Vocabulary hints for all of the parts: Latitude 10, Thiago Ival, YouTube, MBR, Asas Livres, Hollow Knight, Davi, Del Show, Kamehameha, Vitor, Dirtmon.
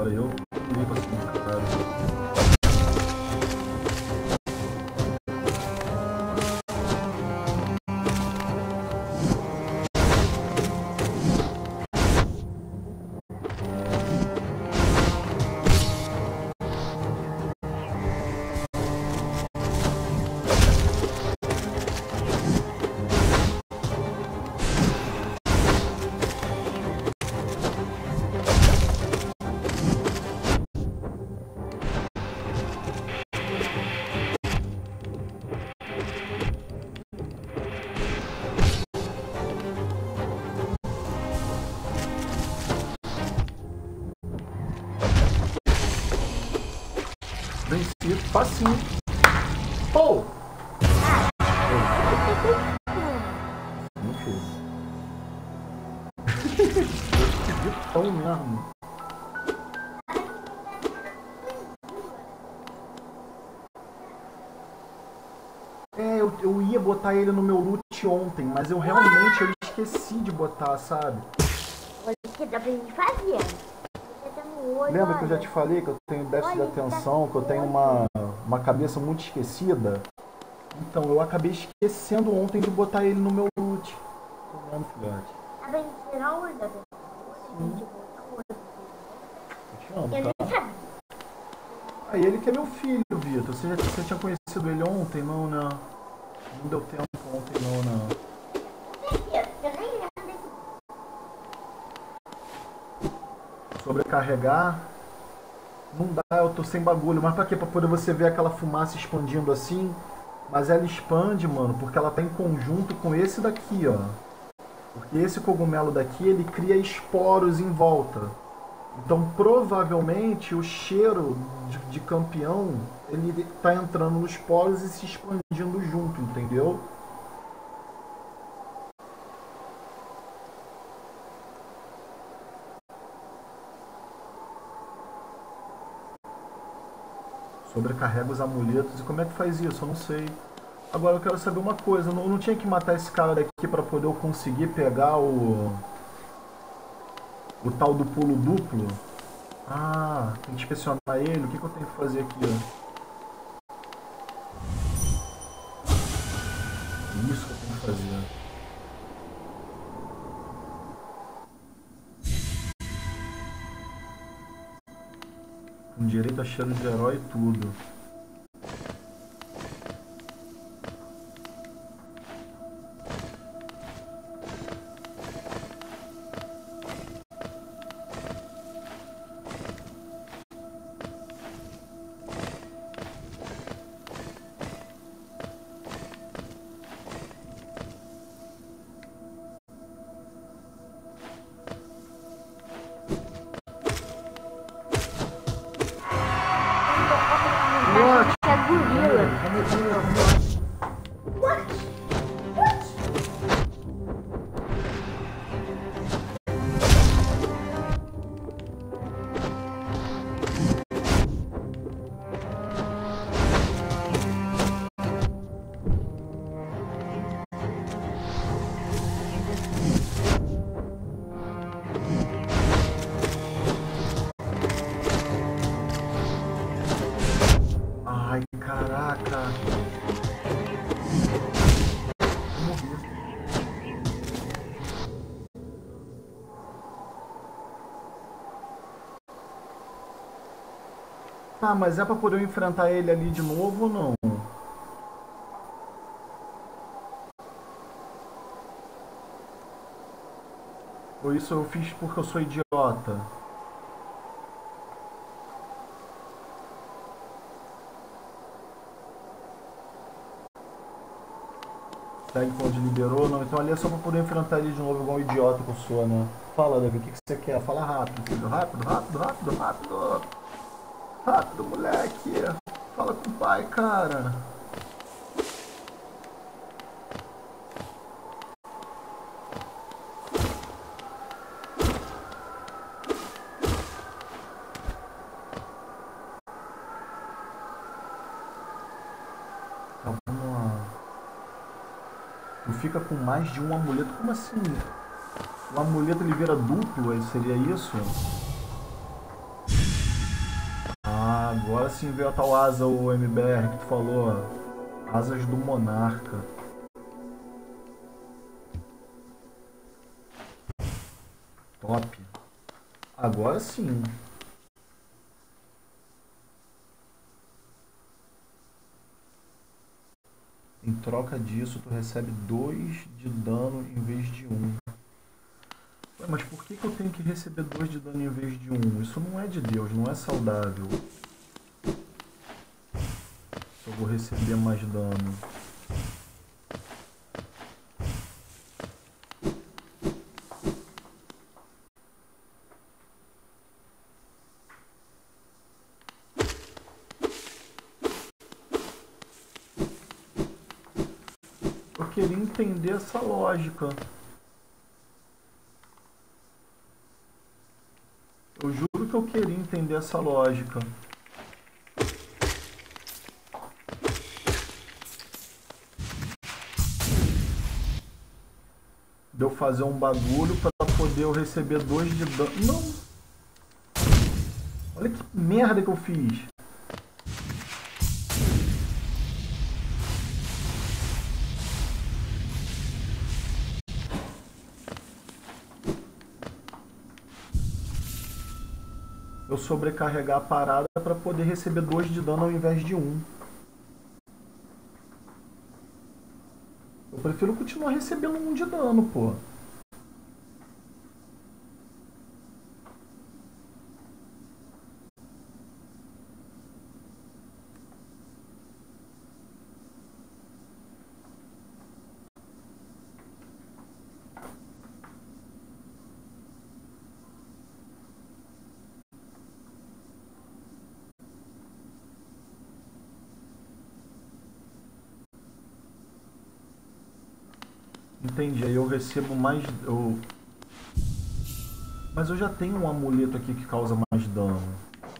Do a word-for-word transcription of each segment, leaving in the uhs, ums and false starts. Agora eu vim pra cima, facinho. Pô! Não fez. De pão na mão. É, eu, eu ia botar ele no meu loot ontem, mas eu realmente eu esqueci de botar, sabe? Hoje que dá pra gente fazer. Lembra que eu já te falei que eu tenho déficit de atenção, que eu tenho uma... uma cabeça muito esquecida. Então, eu acabei esquecendo ontem de botar ele no meu loot. Tô vendo, filhote. Tá bem, tirar o olho da pessoa. Eu te amo, tá? Ah, ele que é meu filho, Vitor. Você já você tinha conhecido ele ontem? Não, não. Não deu tempo ontem, não, não. Sobrecarregar. Não dá, eu tô sem bagulho. Mas pra quê? Pra poder você ver aquela fumaça expandindo assim? Mas ela expande, mano, porque ela tá em conjunto com esse daqui, ó. Porque esse cogumelo daqui, ele cria esporos em volta. Então, provavelmente, o cheiro de, de campeão, ele tá entrando nos poros e se expandindo junto, entendeu? Sobrecarrega os amuletos. E como é que faz isso? Eu não sei. Agora eu quero saber uma coisa. Eu não, eu não tinha que matar esse cara daqui pra poder eu conseguir pegar o... o tal do pulo duplo? Ah, tem que inspecionar ele. O que, que eu tenho que fazer aqui? Isso que eu tenho que fazer. Com direito a cheiro de herói e tudo. Ah, mas é pra poder enfrentar ele ali de novo ou não? Ou isso eu fiz porque eu sou idiota? Segue onde liberou? Não, então ali é só pra poder enfrentar ele de novo igual um idiota que eu sou, né? Fala, Davi, o que, que você quer? Fala rápido, filho. Rápido, rápido, rápido, rápido. Rápido, moleque. Fala com o pai, cara. Tá, vamos lá. Tu fica com mais de um amuleto. Como assim? O amuleto ele vira duplo, seria isso? Agora sim veio a tal asa, o M B R que tu falou, ó. Asas do Monarca. Top. Agora sim. Em troca disso, tu recebe dois de dano em vez de um. Ué, mas por que, que eu tenho que receber dois de dano em vez de um? Isso não é de Deus, não é saudável. Só vou receber mais dano. Entender essa lógica. Eu juro que eu queria entender essa lógica. De eu fazer um bagulho para poder eu receber dois de dano. Não! Olha que merda que eu fiz! Sobrecarregar a parada para poder receber dois de dano ao invés de um. Eu prefiro continuar recebendo um de dano, pô. Entendi, aí eu recebo mais... Eu... Mas eu já tenho um amuleto aqui que causa mais dano.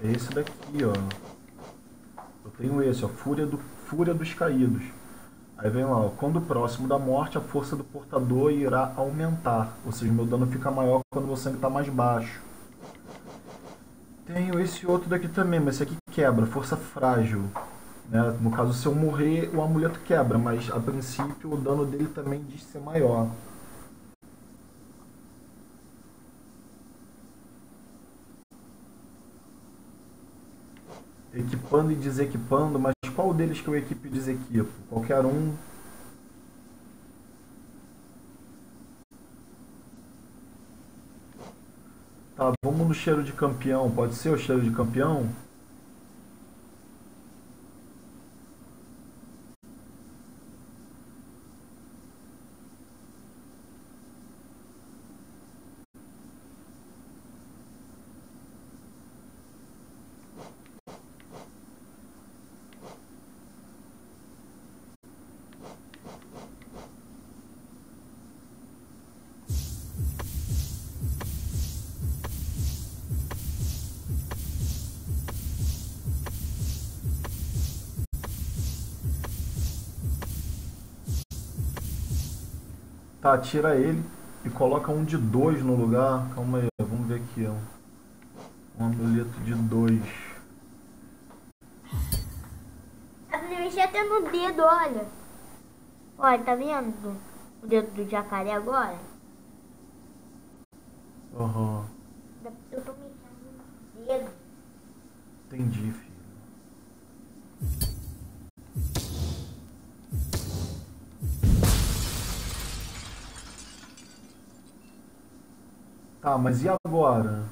É esse daqui, ó. Eu tenho esse, ó. Fúria, do... Fúria dos Caídos. Aí vem lá, ó. Quando próximo da morte, a força do portador irá aumentar. Ou seja, meu dano fica maior quando meu sangue tá mais baixo. Tenho esse outro daqui também, mas esse aqui quebra. Força frágil. Né? No caso, se eu morrer, o amuleto quebra, mas a princípio o dano dele também diz ser maior. Equipando e desequipando, mas qual deles que eu equipo e desequipo? Qualquer um. Tá, vamos no cheiro de campeão. Pode ser o cheiro de campeão? Tá, tira ele e coloca um de dois no lugar. Calma aí, vamos ver aqui, ó. Um amuleto de dois. Dá pra mexer até no dedo, olha. Olha, tá vendo o dedo do jacaré agora? Aham. Uhum. Eu tô mexendo no dedo. Entendi, filho. Tá, mas e agora?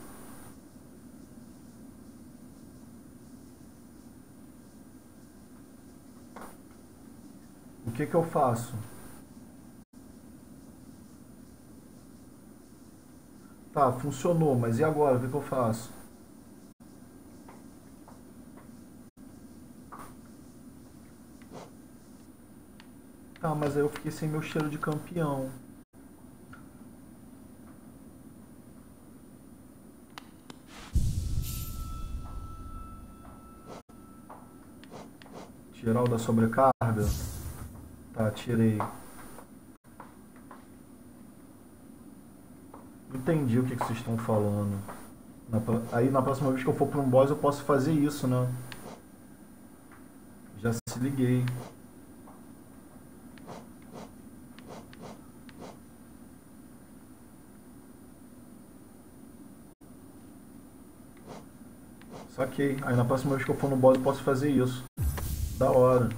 O que que eu faço? Tá, funcionou, mas e agora? O que que eu faço? Tá, mas aí eu fiquei sem meu cheiro de campeão. Geral da sobrecarga. Tá, tirei. Entendi o que, que vocês estão falando. Na, aí na próxima vez que eu for para um boss eu posso fazer isso, né? se liguei. Saquei. Aí na próxima vez que eu for no boss eu posso fazer isso. Da hora.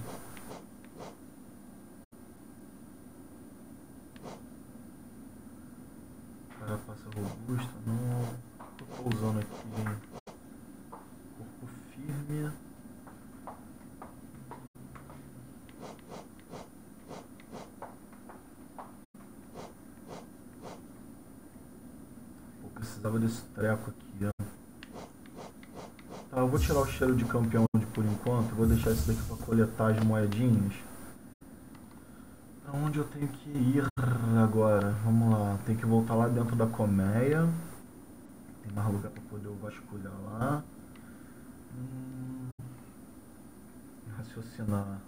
Tirar o cheiro de campeão de por enquanto. Vou deixar isso daqui para coletar as moedinhas. Pra onde eu tenho que ir agora? Vamos lá. Tem que voltar lá dentro da colmeia. Tem mais lugar para poder vasculhar lá. Hum, raciocinar.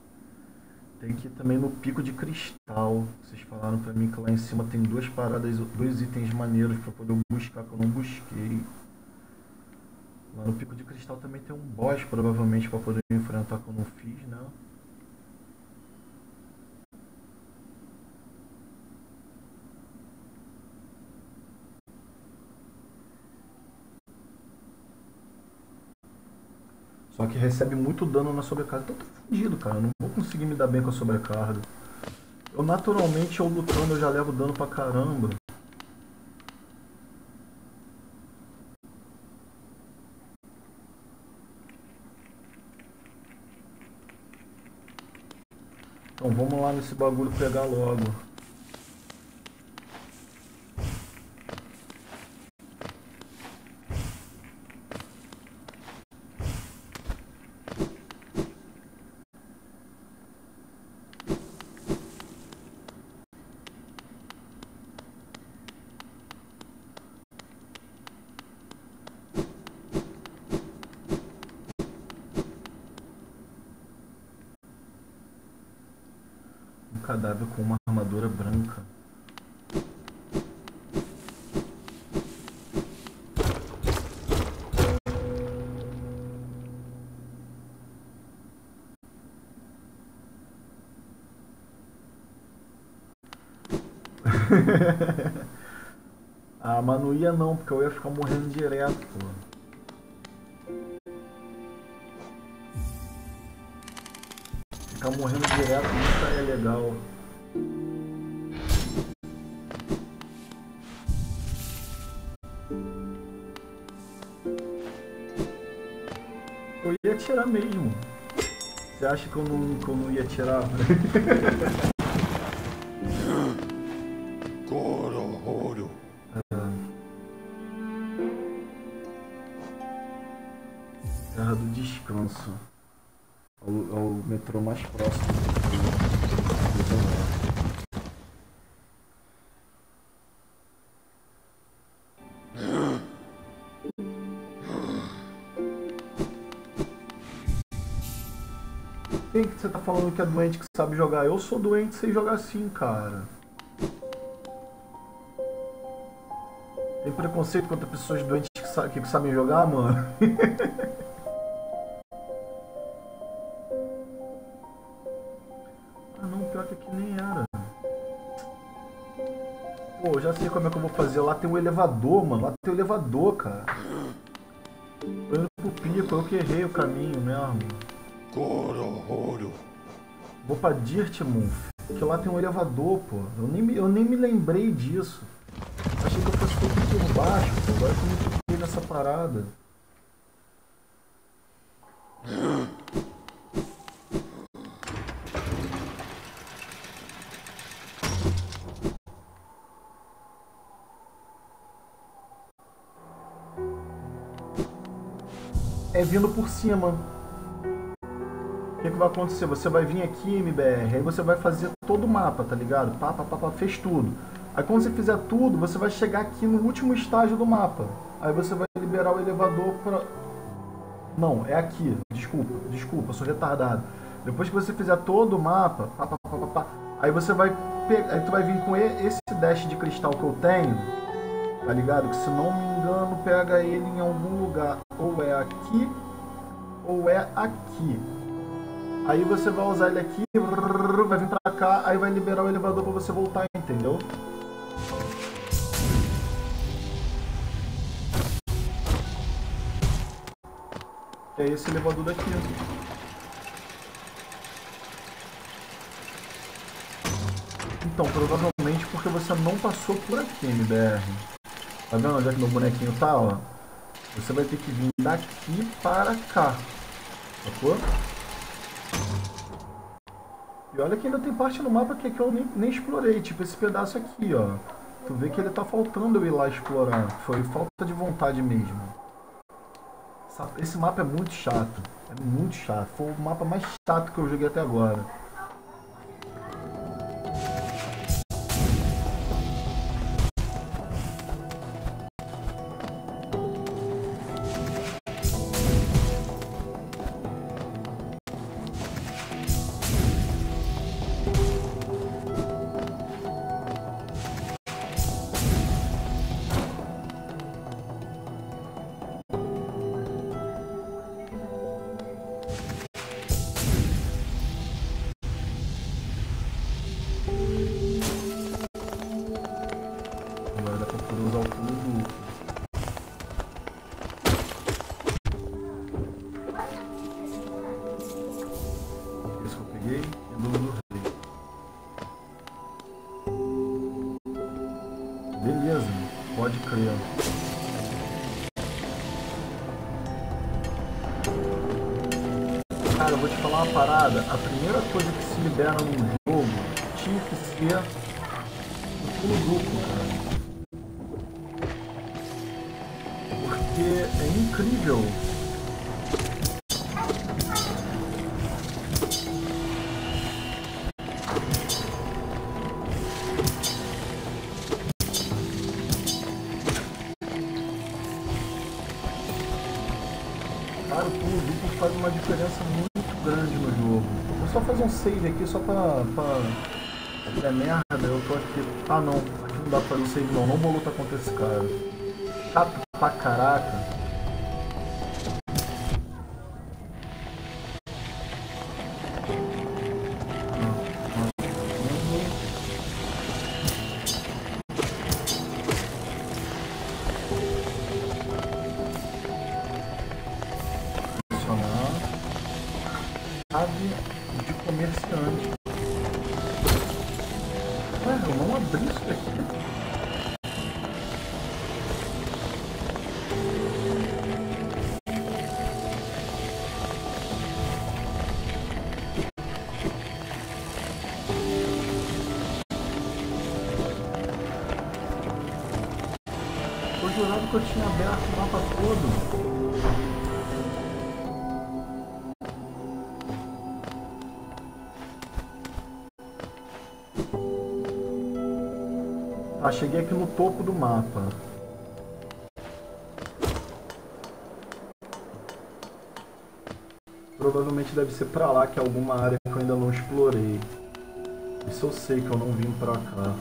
Tem que ir também no pico de cristal. Vocês falaram para mim que lá em cima tem duas paradas, dois itens maneiros para poder buscar que eu não busquei. Lá no pico de cristal também tem um boss, provavelmente, para poder enfrentar que eu não fiz, né? Só que recebe muito dano na sobrecarga. Então eu tô fudido, cara. Eu não vou conseguir me dar bem com a sobrecarga. Eu, naturalmente, eu lutando, eu já levo dano pra caramba. Então vamos lá nesse bagulho pegar logo. Cadáver com uma armadura branca. Ah, mas não ia não, porque eu ia ficar morrendo direto, pô. Ficar morrendo direto nunca é legal. Eu ia atirar mesmo. Você acha que eu não, que eu não ia atirar? É. Terra do descanso. Ao metrô mais próximo. Quem que você tá falando que é doente que sabe jogar? Eu sou doente sem jogar assim, cara. Tem preconceito contra pessoas doentes que, sabe, que sabem jogar, mano? Como é que eu vou fazer? Lá tem um elevador, mano. Lá tem um elevador, cara. Tô indo pro pico, eu que errei o caminho mesmo. Vou pra Dirtmon, que lá tem um elevador, pô. Eu nem me, eu nem me lembrei disso. Achei que eu fosse tudo por baixo, pô. Agora que eu me toquei nessa parada. É vindo por cima. O que, que vai acontecer? Você vai vir aqui, M B R, aí você vai fazer todo o mapa, tá ligado? Pá, pá, pá, pá, fez tudo. Aí quando você fizer tudo, você vai chegar aqui no último estágio do mapa. Aí você vai liberar o elevador pra... Não, é aqui. Desculpa, desculpa, sou retardado. Depois que você fizer todo o mapa, pá, pá, pá, pá, pá, aí você vai... Pe... Aí tu vai vir com esse dash de cristal que eu tenho, tá ligado? Que se não me engano, pega ele em algum lugar. Ou é aqui, ou é aqui. Aí você vai usar ele aqui, vai vir pra cá, aí vai liberar o elevador pra você voltar, entendeu? É esse elevador daqui, ó. Então, provavelmente porque você não passou por aqui, M B R. Tá vendo onde é que meu bonequinho tá, ó? Você vai ter que vir daqui para cá. Sacou? E olha que ainda tem parte no mapa que, que eu nem, nem explorei, tipo esse pedaço aqui, ó. Tu vê que ele tá faltando eu ir lá explorar. Foi falta de vontade mesmo. Esse mapa é muito chato. É muito chato. Foi o mapa mais chato que eu joguei até agora. Cara, eu vou te falar uma parada. A primeira coisa que se libera num jogo tinha que ser o pulo duplo, cara. Porque é incrível. Faz uma diferença muito grande no jogo. Vou só fazer um save aqui, só pra... pra... é merda, eu tô aqui... Ah não, aqui não dá pra fazer um save não, não vou lutar contra esse cara. Chato pra caraca. De comerciante. Ué, eu não abri isso daqui. Eu jurava que eu tinha aberto o mapa todo. Ah, cheguei aqui no topo do mapa. Provavelmente deve ser pra lá, que é alguma área que eu ainda não explorei. Isso eu sei que eu não vim pra cá.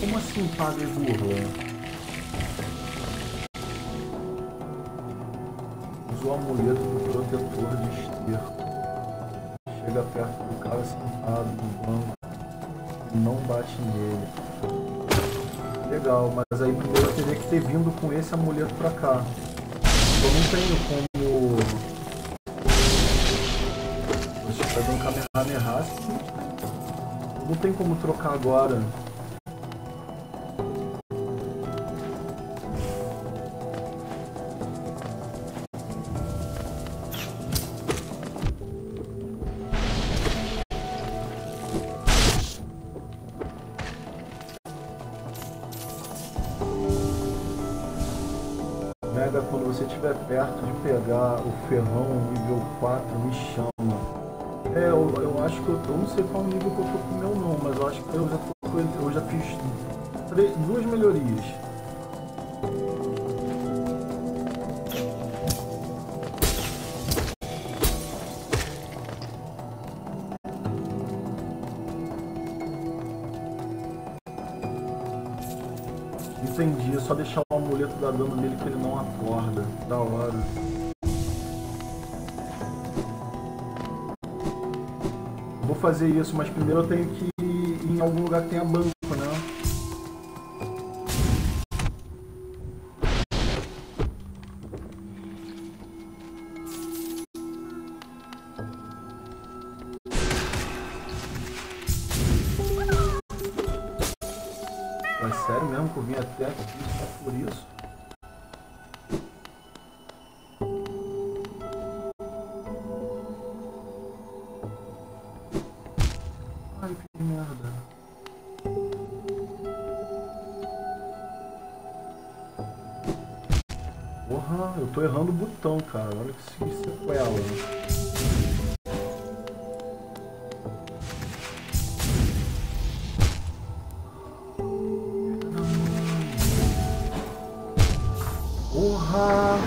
Como assim paga e voa? Usa o amuleto do protetor de esterco. Chega perto do cara sentado no banco e não bate nele. Legal, mas aí primeiro eu teria que ter vindo com esse amuleto pra cá. Eu não tenho como... Deixa eu fazer um Kamehameha rápido. Não tem como trocar agora. Quando você estiver perto de pegar o ferrão nível quatro, me chama. É, eu, eu acho que eu, eu não sei qual nível que eu tô com o meu não, mas eu acho que eu já, tô, eu já fiz três, duas melhorias. cem dias, só deixar o amuleto da dama dele que ele não acorda. Da hora. Vou fazer isso, mas primeiro eu tenho que ir em algum lugar que tenha banco, né? Mas sério mesmo que eu vim até aqui só por isso? Tô errando o botão, cara. Olha que isso foi a lã. Porra!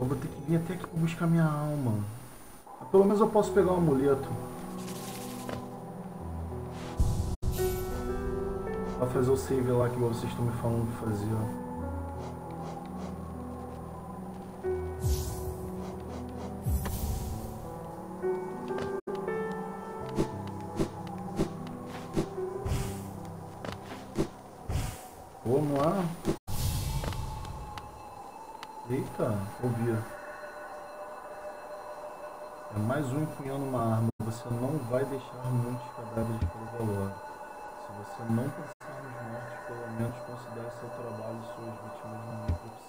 Eu vou ter que vir até aqui pra buscar minha alma. Pelo menos eu posso pegar um amuleto. Pra fazer o save lá que vocês estão me falando de fazer, ó. Vamos lá. Eita, ouvi. É mais um empunhando uma arma. Você não vai deixar muitos cadáveres pelo valor. Se você não pensar nos mortos, pelo menos considere seu trabalho e suas vítimas na minha profissão.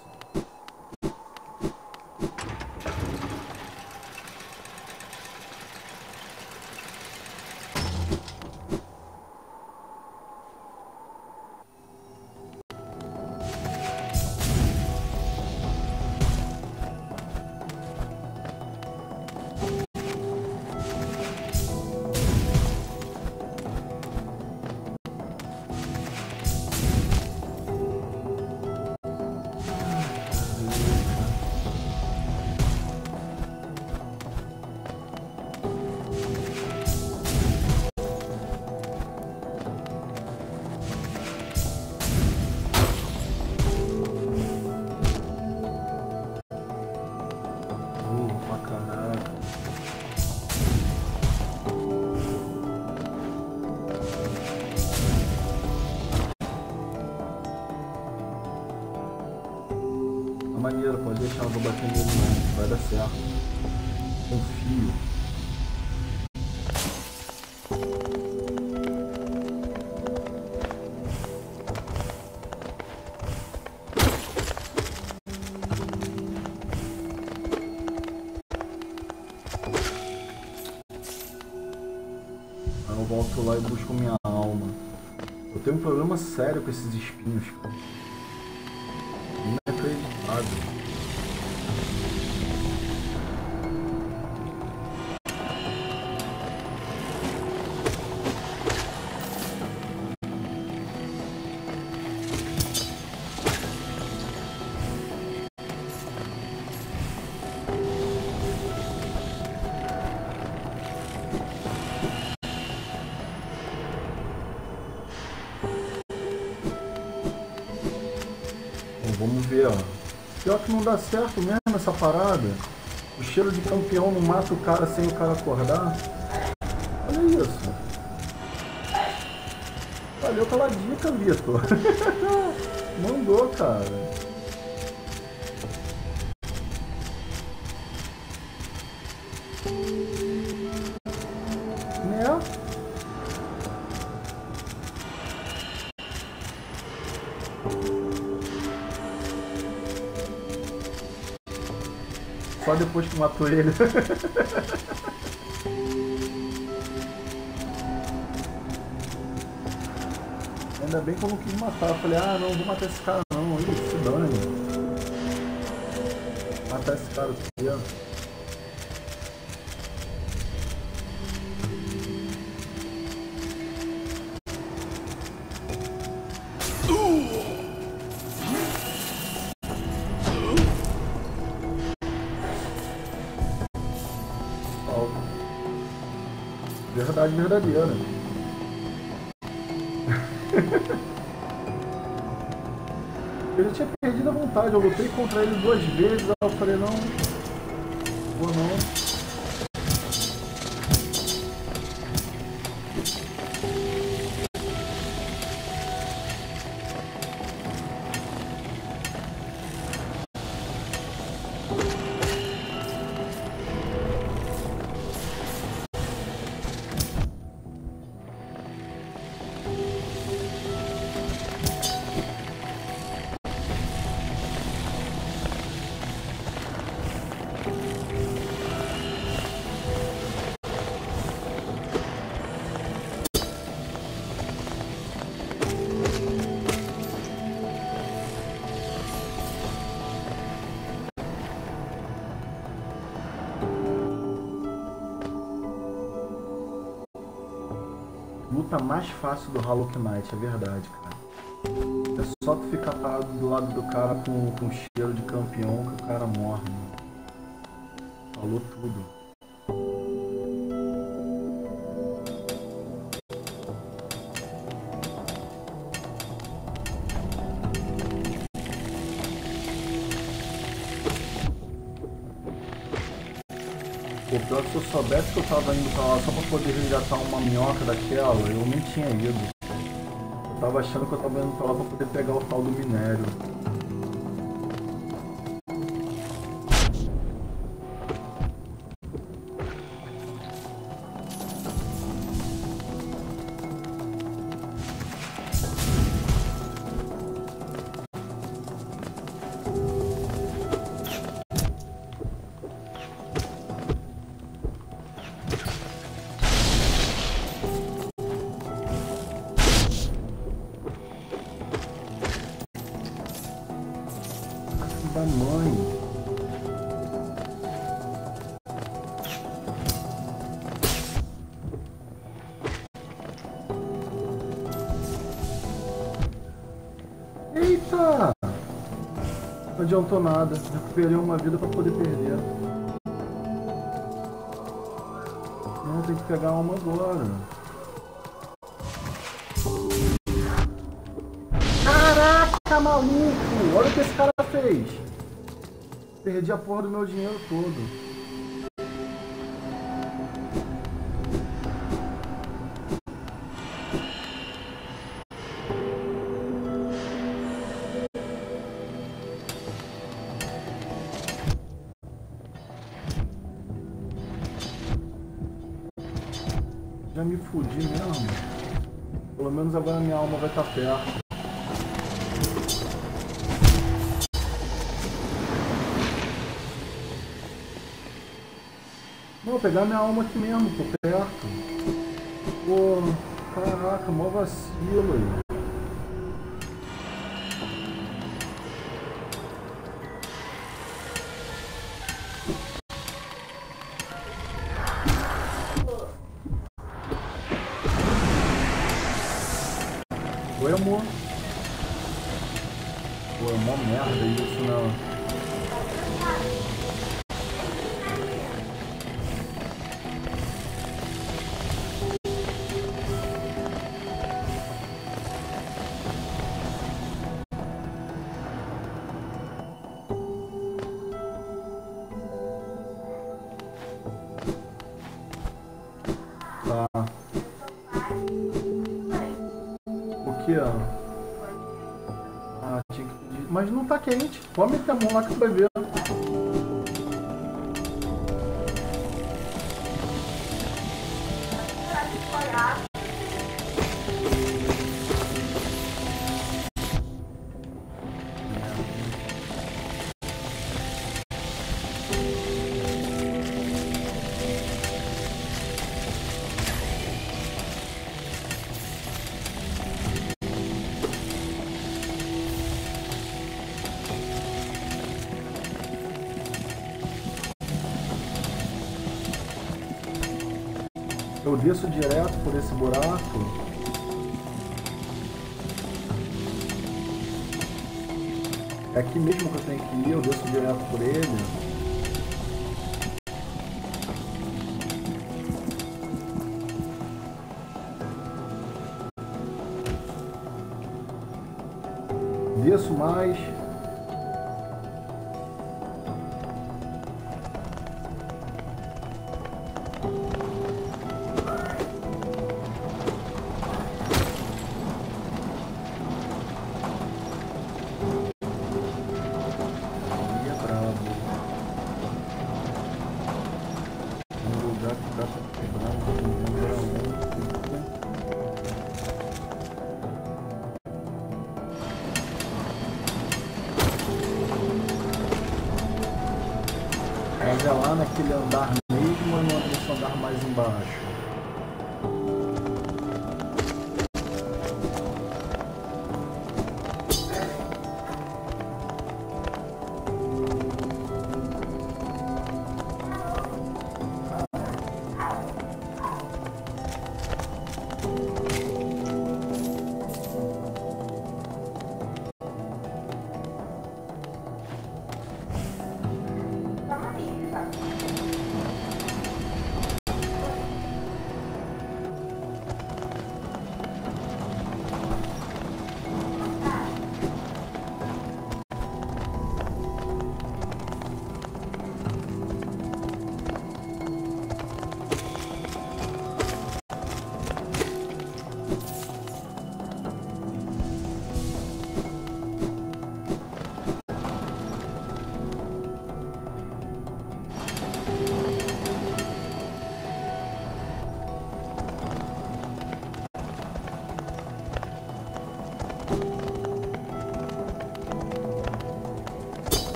Maneiro, pode deixar, eu vou bater nele não, vai dar certo. Confio. Aí eu volto lá e busco minha alma. Eu tenho um problema sério com esses espinhos, cara. Vamos ver, ó. Pior que não dá certo mesmo essa parada. O cheiro de campeão não mata o cara sem o cara acordar. Olha isso. Valeu pela dica, Vitor. Mandou, cara. Só depois que matou ele. Ainda bem que eu não quis matar. Eu falei, ah não, vou matar esse cara não. Ih, se dane. Matar esse cara aqui, ó. Verdade verdadeira. Eu já tinha perdido a vontade, eu lutei contra ele duas vezes, aí eu falei, não, vou não. Luta mais fácil do Hollow Knight, é verdade, cara. É só tu ficar parado do lado do cara com, com cheiro de campeão que o cara morre. Né? Falou tudo. Se eu soubesse que eu tava indo pra lá só pra poder resgatar uma minhoca daquela, eu nem tinha ido. Eu tava achando que eu tava indo pra lá pra poder pegar o tal do minério. Eita! Não adiantou nada, recuperei uma vida pra poder perder. Não, tem que pegar uma agora. Caraca, maluco! Olha o que esse cara fez! Perdi a porra do meu dinheiro todo. Me fudi mesmo. Pelo menos agora minha alma vai estar perto. Não, vou pegar minha alma aqui mesmo, tô perto. Pô, caraca, mó vacilo aí. Oi, amor. Pô, é mó merda isso, não. Tá. Ah, tinha que pedir. Mas não tá quente. Pode meter a mão lá que tu vai ver. Eu desço direto por esse buraco. É aqui mesmo que eu tenho que ir, eu desço direto por ele. Desço mais.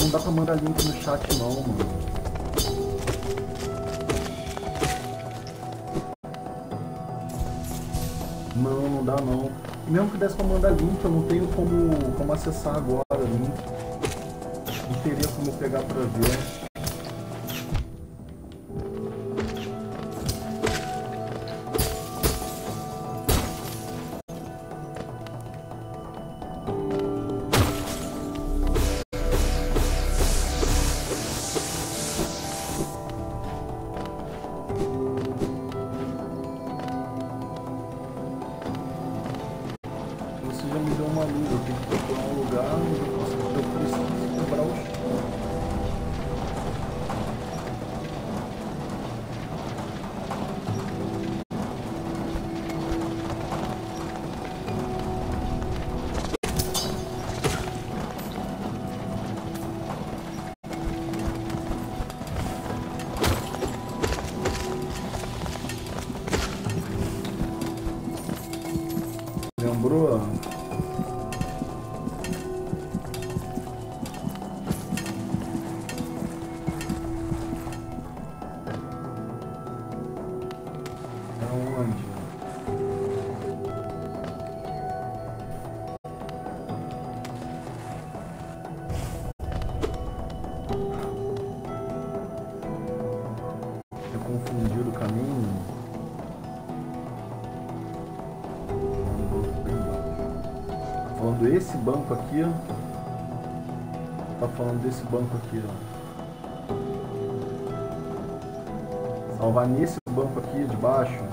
Não dá pra mandar link no chat não, mano. Não, não dá não. E mesmo que desse pra mandar link, eu não tenho como, como acessar agora, né? Não teria como pegar pra ver. Esse banco aqui, ó. Tá falando desse banco aqui, ó. Salvar nesse banco aqui de baixo.